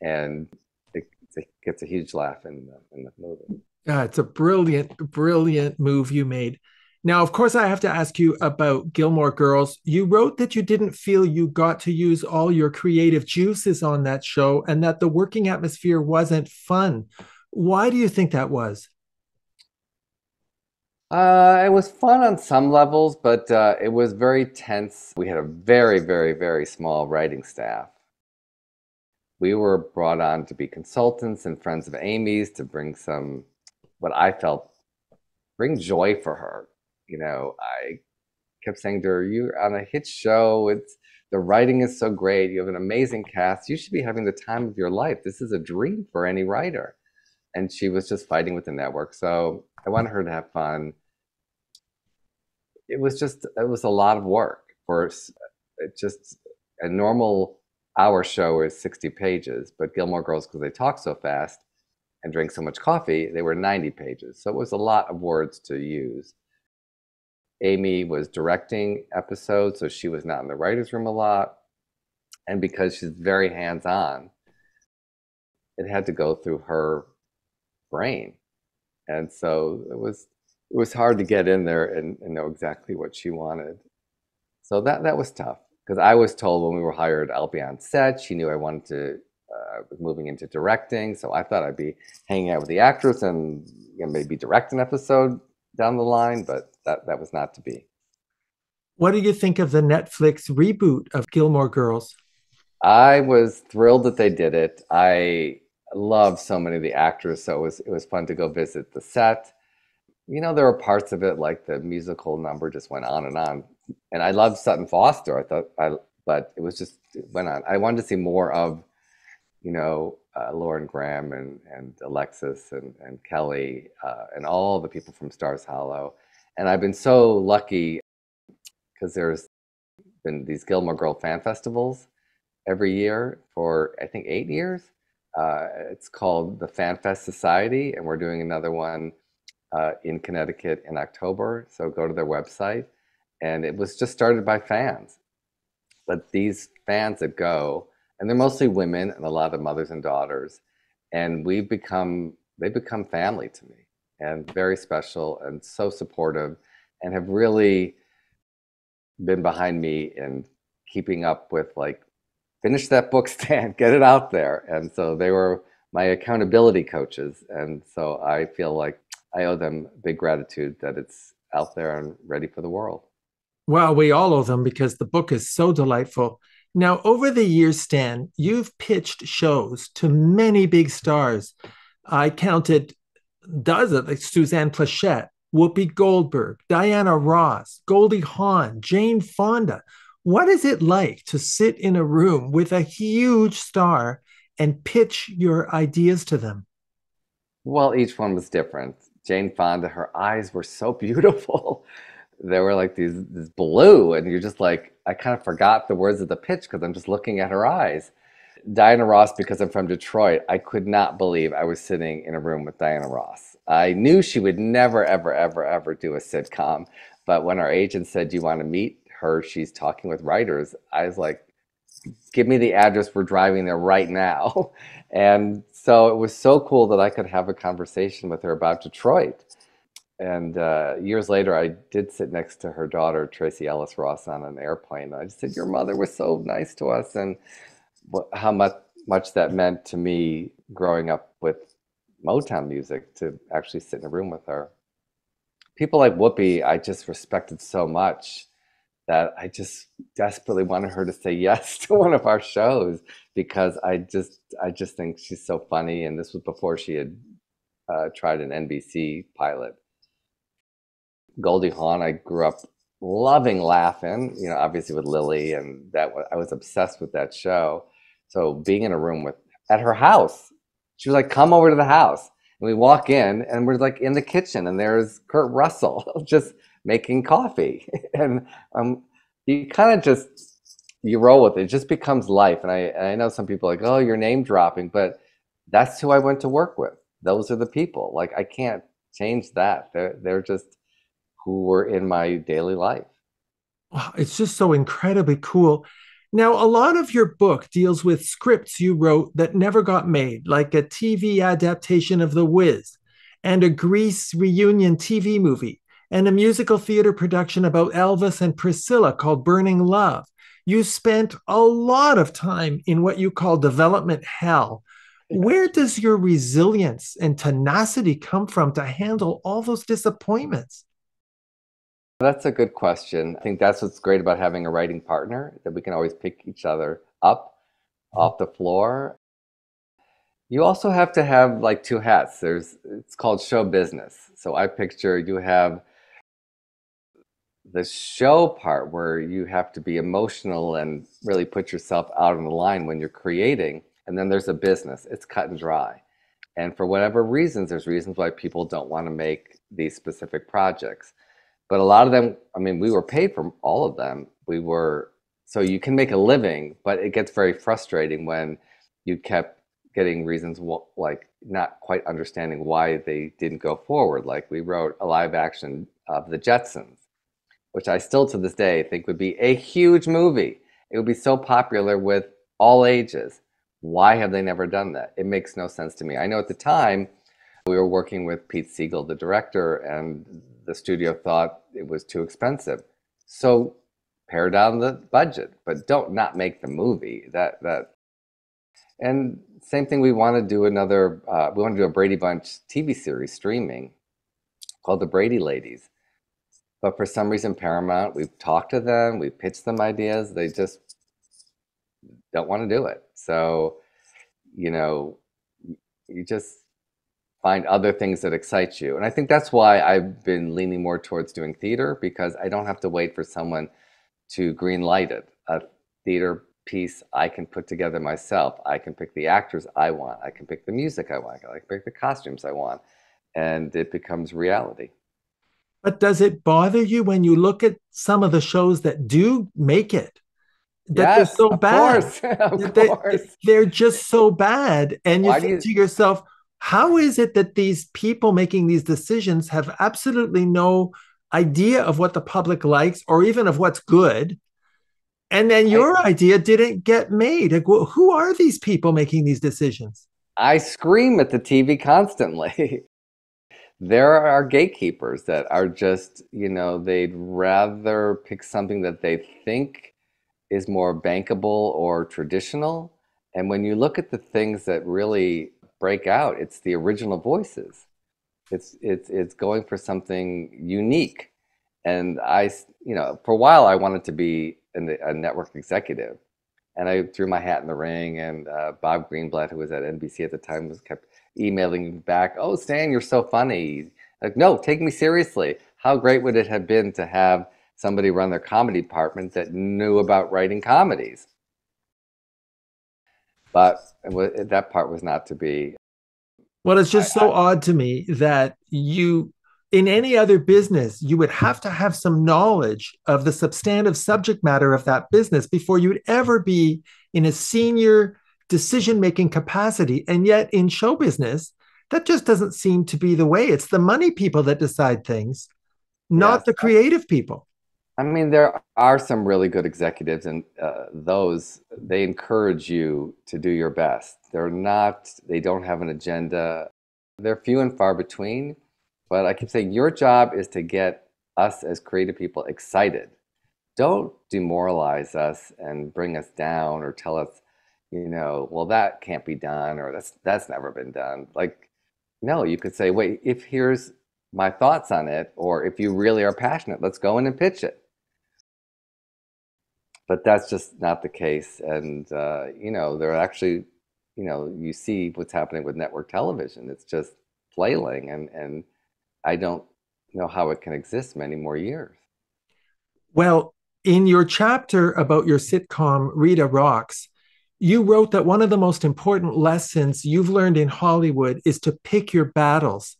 And it gets a huge laugh in the, in the movie. Uh, it's a brilliant, brilliant move you made. Now, of course, I have to ask you about Gilmore Girls. You wrote that you didn't feel you got to use all your creative juices on that show and that the working atmosphere wasn't fun. Why do you think that was? Uh, it was fun on some levels, but uh, it was very tense. We had a very, very, very small writing staff. We were brought on to be consultants and friends of Amy's to bring some, what I felt, bring joy for her. You know, I kept saying to her, you're on a hit show. It's, the writing is so great. You have an amazing cast. You should be having the time of your life. This is a dream for any writer. And she was just fighting with the network. So I wanted her to have fun. It was just, it was a lot of work for just a normal hour show is sixty pages, but Gilmore Girls, because they talk so fast and drink so much coffee, they were ninety pages. So it was a lot of words to use. Amy was directing episodes, so she was not in the writer's room a lot. And because she's very hands-on, it had to go through her brain. And so it was it was hard to get in there and, and know exactly what she wanted. So that, that was tough, because I was told when we were hired, I'll be on set. She knew I wanted to, uh, was moving into directing. So I thought I'd be hanging out with the actress and, you know, maybe direct an episode down the line, but that, that was not to be. What do you think of the Netflix reboot of Gilmore Girls? I was thrilled that they did it. I love so many of the actors, so it was, it was fun to go visit the set. You know, there were parts of it, like the musical number just went on and on. And I loved Sutton Foster, I thought, I, but it was just, it went on. I wanted to see more of, you know, uh, Lauren Graham and, and Alexis and, and Kelly uh, and all the people from Stars Hollow. And I've been so lucky because there's been these Gilmore Girl fan festivals every year for, I think, eight years. Uh, it's called the Fan Fest Society, and we're doing another one uh, in Connecticut in October. So go to their website. And it was just started by fans. But these fans that go, and they're mostly women and a lot of mothers and daughters, and we've become, they become family to me, and very special and so supportive, and have really been behind me in keeping up with, like, finish that book, Stan, get it out there. And so they were my accountability coaches. And so I feel like I owe them big gratitude that it's out there and ready for the world. Well, we all owe them, because the book is so delightful. Now, over the years, Stan, you've pitched shows to many big stars. I counted dozens, like Suzanne Pleshette, Whoopi Goldberg, Diana Ross, Goldie Hawn, Jane Fonda. What is it like to sit in a room with a huge star and pitch your ideas to them? Well, each one was different. Jane Fonda, her eyes were so beautiful. They were like these, this blue, and you're just like, I kind of forgot the words of the pitch because I'm just looking at her eyes. Diana Ross, because I'm from Detroit, I could not believe I was sitting in a room with Diana Ross. I knew she would never, ever, ever, ever do a sitcom. But when our agent said, do you want to meet her? She's talking with writers. I was like, give me the address. We're driving there right now. And so it was so cool that I could have a conversation with her about Detroit. And uh, years later, I did sit next to her daughter, Tracy Ellis Ross, on an airplane. And I just said, your mother was so nice to us, and how much, much that meant to me growing up with Motown music, to actually sit in a room with her. People like Whoopi, I just respected so much. that I just desperately wanted her to say yes to one of our shows, because I just I just think she's so funny. And this was before she had uh, tried an N B C pilot. Goldie Hawn, I grew up loving laughing, you know, obviously with Lily, and that I was obsessed with that show. So being in a room with at her house, she was like, "Come over to the house." And we walk in and we're like in the kitchen, and there's Kurt Russell just making coffee. And um, you kind of just, you roll with it. It just becomes life. And I, and I know some people are like, "Oh, you're name dropping," but that's who I went to work with. Those are the people. Like, I can't change that. They're, they're just who were in my daily life. Wow, it's just so incredibly cool. Now, a lot of your book deals with scripts you wrote that never got made, like a T V adaptation of The Wiz, and a Grease reunion T V movie, and a musical theater production about Elvis and Priscilla called Burning Love. You spent a lot of time in what you call development hell. Where does your resilience and tenacity come from to handle all those disappointments? That's a good question. I think that's what's great about having a writing partner, that we can always pick each other up off the floor. You also have to have like two hats. There's, it's called show business. So I picture you have the show part where you have to be emotional and really put yourself out on the line when you're creating. And then there's a business. It's cut and dry. And for whatever reasons, there's reasons why people don't want to make these specific projects. But a lot of them, I mean, we were paid for all of them. We were, so you can make a living, but it gets very frustrating when you kept getting reasons, like not quite understanding why they didn't go forward. Like, we wrote a live action of The Jetsons, which I still to this day think would be a huge movie. It would be so popular with all ages. Why have they never done that? It makes no sense to me. I know at the time we were working with Pete Seegal, the director, and the studio thought it was too expensive. So pare down the budget, but don't not make the movie. That that, and same thing, we want to do another, uh, we want to do a Brady Bunch T V series streaming called The Brady Ladies. But for some reason, Paramount, we've talked to them, we've pitched them ideas, they just don't want to do it. So, you know, you just find other things that excite you. And I think that's why I've been leaning more towards doing theater, because I don't have to wait for someone to green light it. A theater piece I can put together myself. I can pick the actors I want. I can pick the music I want. I can pick the costumes I want. And it becomes reality. But does it bother you when you look at some of the shows that do make it? That yes, they're so bad. Course, that they, they're just so bad. And you why think you... to yourself, how is it that these people making these decisions have absolutely no idea of what the public likes or even of what's good? And then your I, idea didn't get made. Like, well, who are these people making these decisions? I scream at the T V constantly. There are gatekeepers that are just, you know, they'd rather pick something that they think is more bankable or traditional. And when you look at the things that really break out, it's the original voices. It's it's it's going for something unique. And I, you know, for a while I wanted to be an, a network executive, and I threw my hat in the ring. And uh, Bob Greenblatt, who was at N B C at the time, was kept emailing back, "Oh, Stan, you're so funny. Like, no, take me seriously." How great would it have been to have somebody run their comedy department that knew about writing comedies? But that part was not to be. Well, it's just I, so I, odd to me that you, in any other business, you would have to have some knowledge of the substantive subject matter of that business before you'd ever be in a senior decision-making capacity. And yet in show business, that just doesn't seem to be the way. It's the money people that decide things, not yes, the creative I, people. I mean, there are some really good executives, and uh, those, they encourage you to do your best. They're not, they don't have an agenda. They're few and far between, but I keep saying your job is to get us as creative people excited. Don't demoralize us and bring us down or tell us, you know, well, that can't be done, or that's, that's never been done. Like, no, you could say, wait, if here's my thoughts on it, or if you really are passionate, let's go in and pitch it. But that's just not the case. And, uh, you know, they're actually, you know, you see what's happening with network television. It's just flailing. And, and I don't know how it can exist many more years. Well, in your chapter about your sitcom, Rita Rocks, you wrote that one of the most important lessons you've learned in Hollywood is to pick your battles.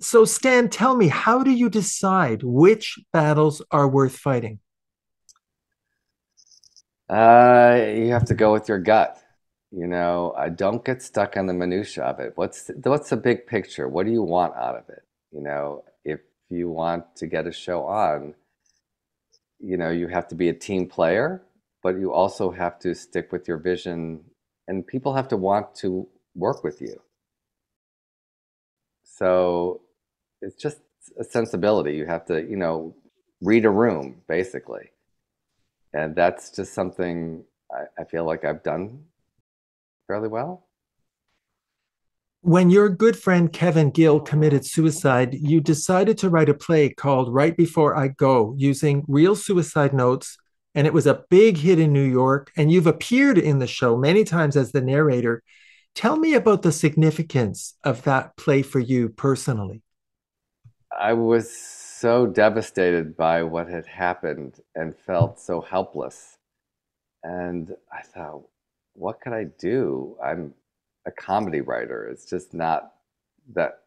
So, Stan, tell me, how do you decide which battles are worth fighting? Uh, you have to go with your gut. You know, I don't get stuck on the minutiae of it. What's what's the big picture? What do you want out of it? You know, if you want to get a show on, you know, you have to be a team player, but you also have to stick with your vision, and people have to want to work with you. So it's just a sensibility. You have to, you know, read a room, basically. And that's just something I, I feel like I've done fairly well. When your good friend Kevin Gill committed suicide, you decided to write a play called Right Before I Go, using real suicide notes. And it was a big hit in New York. And you've appeared in the show many times as the narrator. Tell me about the significance of that play for you personally. I was so devastated by what had happened and felt so helpless. And I thought, what could I do? I'm a comedy writer. It's just not that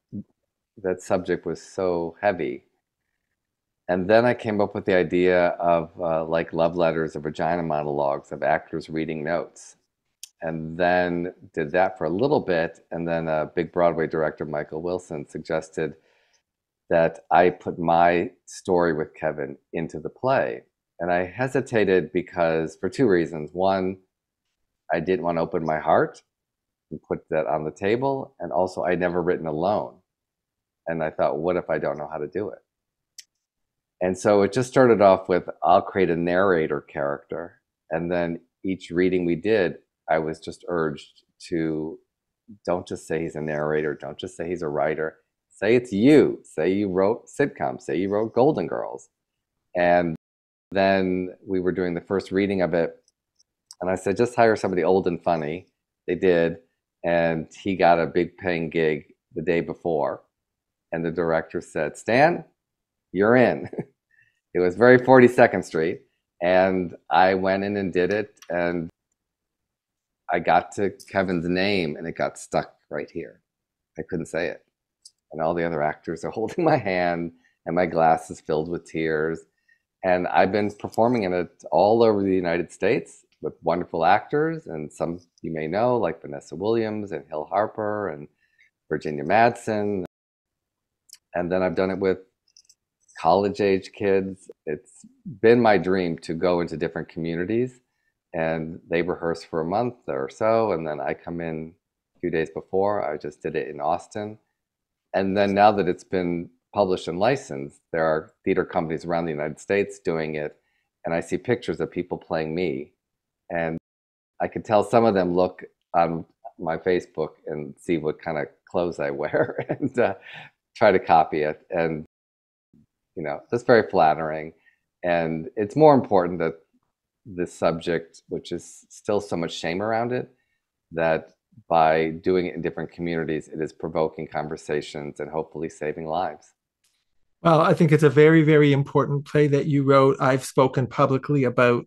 that subject was so heavy. And then I came up with the idea of uh, like love letters or vagina monologues of actors reading notes. And then did that for a little bit. And then a big Broadway director, Michael Wilson, suggested that I put my story with Kevin into the play. And I hesitated because for two reasons. One, I didn't want to open my heart and put that on the table. And also, I'd never written alone. And I thought, what if I don't know how to do it? And so it just started off with, I'll create a narrator character. And then each reading we did, I was just urged to, don't just say he's a narrator, don't just say he's a writer, say it's you, say you wrote sitcoms, say you wrote Golden Girls. And then we were doing the first reading of it, and I said, just hire somebody old and funny. They did, and he got a big paying gig the day before. And the director said, Stan, you're in. It was very forty-second Street, and I went in and did it, and I got to Kevin's name and it got stuck right here. I couldn't say it. And all the other actors are holding my hand and my glass is filled with tears. And I've been performing in it all over the United States with wonderful actors, and some you may know, like Vanessa Williams and Hill Harper and Virginia Madsen. And then I've done it with college age kids. It's been my dream to go into different communities. And they rehearse for a month or so, and then I come in a few days before. I just did it in Austin. And then now that it's been published and licensed, there are theater companies around the United States doing it, and I see pictures of people playing me. And I could tell some of them look on my Facebook and see what kind of clothes I wear and uh, try to copy it. And, you know, that's very flattering. And it's more important that this subject, which is still so much shame around it, that by doing it in different communities, it is provoking conversations and hopefully saving lives. Well, I think it's a very, very important play that you wrote. I've spoken publicly about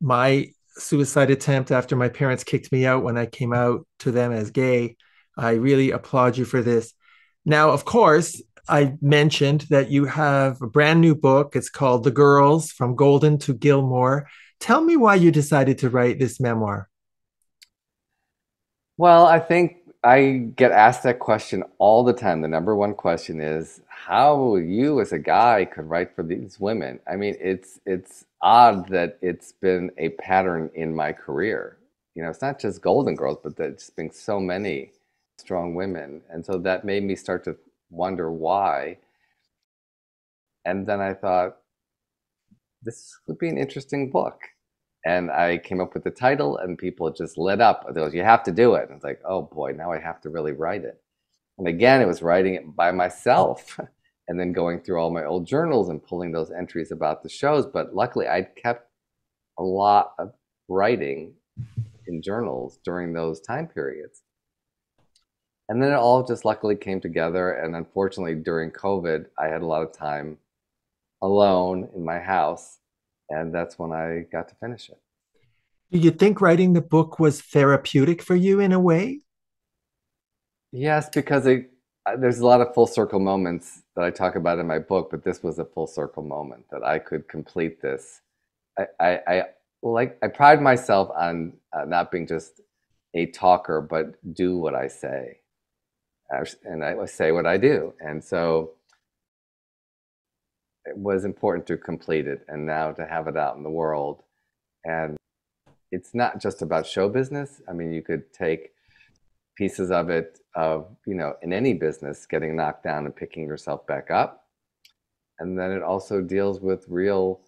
my suicide attempt after my parents kicked me out when I came out to them as gay. I really applaud you for this. Now, of course, I mentioned that you have a brand new book. It's called The Girls: From Golden to Gilmore. Tell me why you decided to write this memoir. Well, I think I get asked that question all the time. The number one question is how you as a guy could write for these women. I mean, it's it's odd that it's been a pattern in my career. You know, it's not just Golden Girls, but there's been so many strong women. And so that made me start to wonder why. And then I thought, this would be an interesting book. And I came up with the title, and people just lit up. They goes, you have to do it. And it's like, oh boy, now I have to really write it. And again, it was writing it by myself and then going through all my old journals and pulling those entries about the shows. But luckily, I'd kept a lot of writing in journals during those time periods. And then it all just luckily came together. And unfortunately, during COVID, I had a lot of time alone in my house. And that's when I got to finish it. Do you think writing the book was therapeutic for you in a way? Yes, because it, there's a lot of full circle moments that I talk about in my book, but this was a full circle moment that I could complete this. I, I, I like I pride myself on uh, not being just a talker, but do what I say, and I say what I do. And so it was important to complete it, and now to have it out in the world. And it's not just about show business. I mean, you could take pieces of it, of, you know, in any business, getting knocked down and picking yourself back up. And then it also deals with real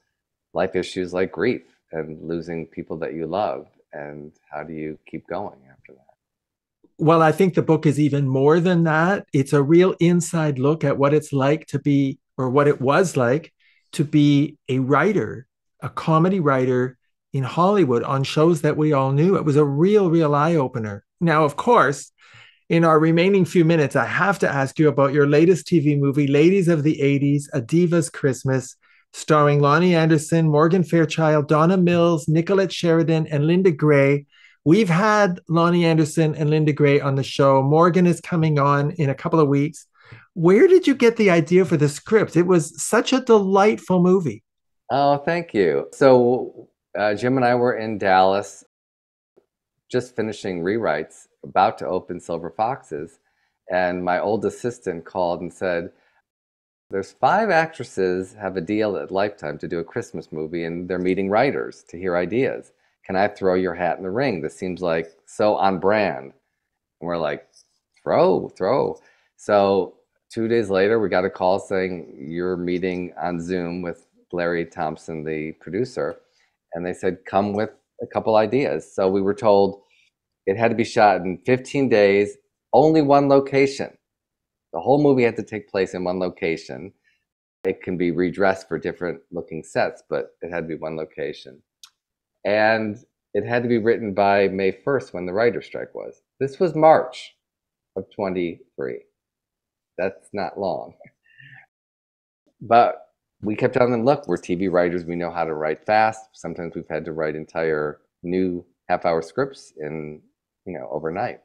life issues like grief and losing people that you loved. And how do you keep going after that? Well, I think the book is even more than that. It's a real inside look at what it's like to be, or what it was like to be a writer, a comedy writer in Hollywood on shows that we all knew. It was a real, real eye-opener. Now, of course, in our remaining few minutes, I have to ask you about your latest T V movie, Ladies of the eighties, A Diva's Christmas, starring Loni Anderson, Morgan Fairchild, Donna Mills, Nicolette Sheridan, and Linda Gray. We've had Loni Anderson and Linda Gray on the show. Morgan is coming on in a couple of weeks. Where did you get the idea for the script? It was such a delightful movie. Oh, thank you. So uh, Jim and I were in Dallas just finishing rewrites, about to open Silver Foxes. And my old assistant called and said, there's five actresses have a deal at Lifetime to do a Christmas movie, and they're meeting writers to hear ideas. Can I throw your hat in the ring? This seems like so on brand. And we're like, throw, throw. So two days later, we got a call saying, you're meeting on Zoom with Larry Thompson, the producer. And they said, come with a couple ideas. So we were told it had to be shot in fifteen days, only one location. The whole movie had to take place in one location. It can be redressed for different looking sets, but it had to be one location. And it had to be written by May first when the writer's strike was. This was March of twenty-three. That's not long. But we kept telling them, look, we're T V writers. We know how to write fast. Sometimes we've had to write entire new half hour scripts in, you know, overnight.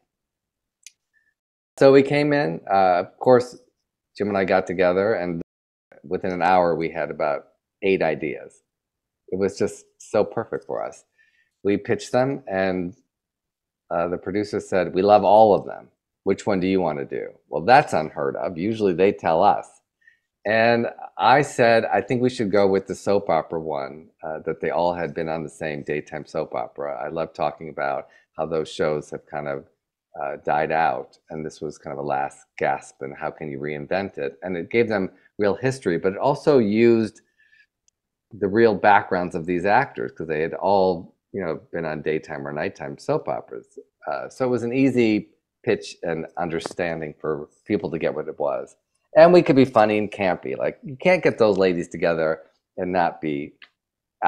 So we came in, uh, of course, Jim and I got together, and within an hour, we had about eight ideas. It was just so perfect for us. We pitched them, and uh, the producer said, we love all of them. Which one do you want to do? Well, that's unheard of. Usually they tell us. And I said, I think we should go with the soap opera one, uh, that they all had been on the same daytime soap opera. I love talking about how those shows have kind of Uh, died out, and this was kind of a last gasp, and how can you reinvent it? And it gave them real history, but it also used the real backgrounds of these actors, because they had all, you know, been on daytime or nighttime soap operas. Uh, so it was an easy pitch and understanding for people to get what it was. And we could be funny and campy. Like, you can't get those ladies together and not be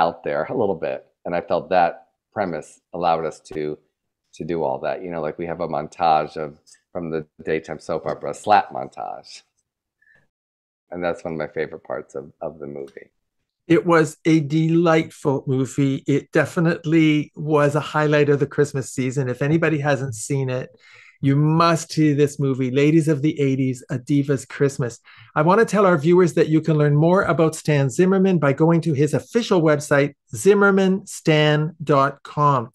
out there a little bit. And I felt that premise allowed us to to do all that. You know, like we have a montage of from the daytime soap opera, a slap montage. And that's one of my favorite parts of, of the movie. It was a delightful movie. It definitely was a highlight of the Christmas season. If anybody hasn't seen it, you must see this movie, Ladies of the eighties, A Diva's Christmas. I want to tell our viewers that you can learn more about Stan Zimmerman by going to his official website, zimmerman stan dot com.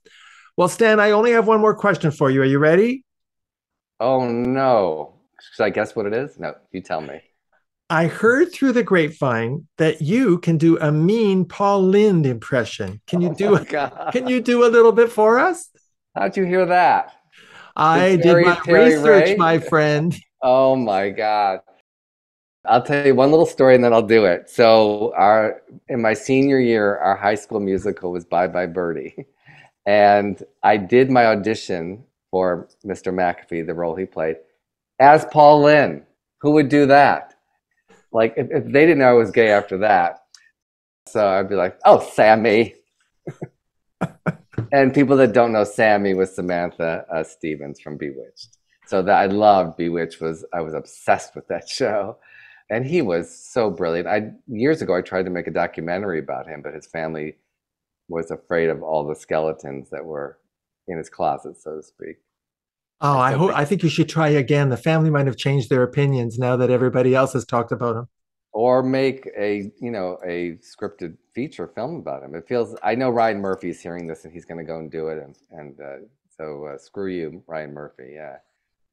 Well, Stan, I only have one more question for you. Are you ready? Oh, no. Should I guess what it is? No, you tell me. I heard through the grapevine that you can do a mean Paul Lynde impression. Can you oh do a, Can you do a little bit for us? How'd you hear that? I Terry, did my Terry research, Ray? My friend. Oh, my God. I'll tell you one little story, and then I'll do it. So our in my senior year, our high school musical was Bye Bye Birdie. And I did my audition for Mister McAfee, the role he played, as Paul Lynde. Who would do that? Like, if, if they didn't know I was gay after that. So I'd be like, oh, Sammy. And people that don't know, Sammy was Samantha uh, Stevens from Bewitched. So that I loved Bewitched. Was I was obsessed with that show. And he was so brilliant. I years ago, I tried to make a documentary about him, but his family was afraid of all the skeletons that were in his closet, so to speak. Oh, I hope. I think you should try again. The family might have changed their opinions now that everybody else has talked about him. Or make a, you know, a scripted feature film about him. It feels, I know Ryan Murphy's hearing this and he's going to go and do it. And, and uh, so uh, screw you, Ryan Murphy. Yeah.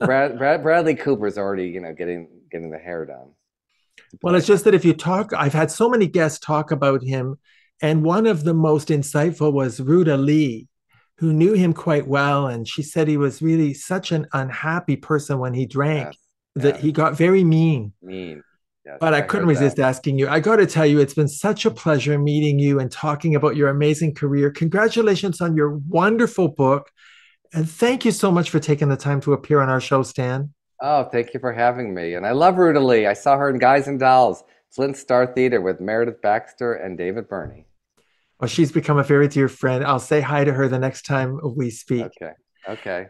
Brad, Brad, Bradley Cooper's already, you know, getting, getting the hair done. Well, it's just that if you talk, I've had so many guests talk about him. And one of the most insightful was Ruta Lee, who knew him quite well. And she said he was really such an unhappy person when he drank, yes, that yes. he got very mean. Mean. Yes, but I, I couldn't resist that. asking you. I got to tell you, it's been such a pleasure meeting you and talking about your amazing career. Congratulations on your wonderful book. And thank you so much for taking the time to appear on our show, Stan. Oh, thank you for having me. And I love Ruta Lee. I saw her in Guys and Dolls, Flint Star Theater with Meredith Baxter and David Burney. Well, she's become a very dear friend. I'll say hi to her the next time we speak. Okay. Okay.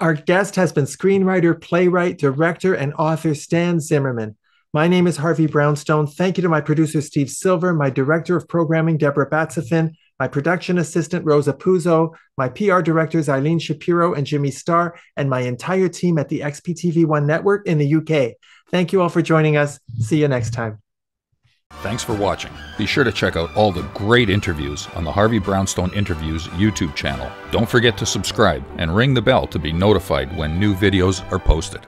Our guest has been screenwriter, playwright, director, and author Stan Zimmerman. My name is Harvey Brownstone. Thank you to my producer, Steve Silver, my director of programming, Deborah Batsafin, my production assistant, Rosa Puzo, my P R directors, Eileen Shapiro and Jimmy Starr, and my entire team at the X P T V one network in the U K. Thank you all for joining us. See you next time. Thanks for watching. Be sure to check out all the great interviews on the Harvey Brownstone Interviews YouTube channel. Don't forget to subscribe and ring the bell to be notified when new videos are posted.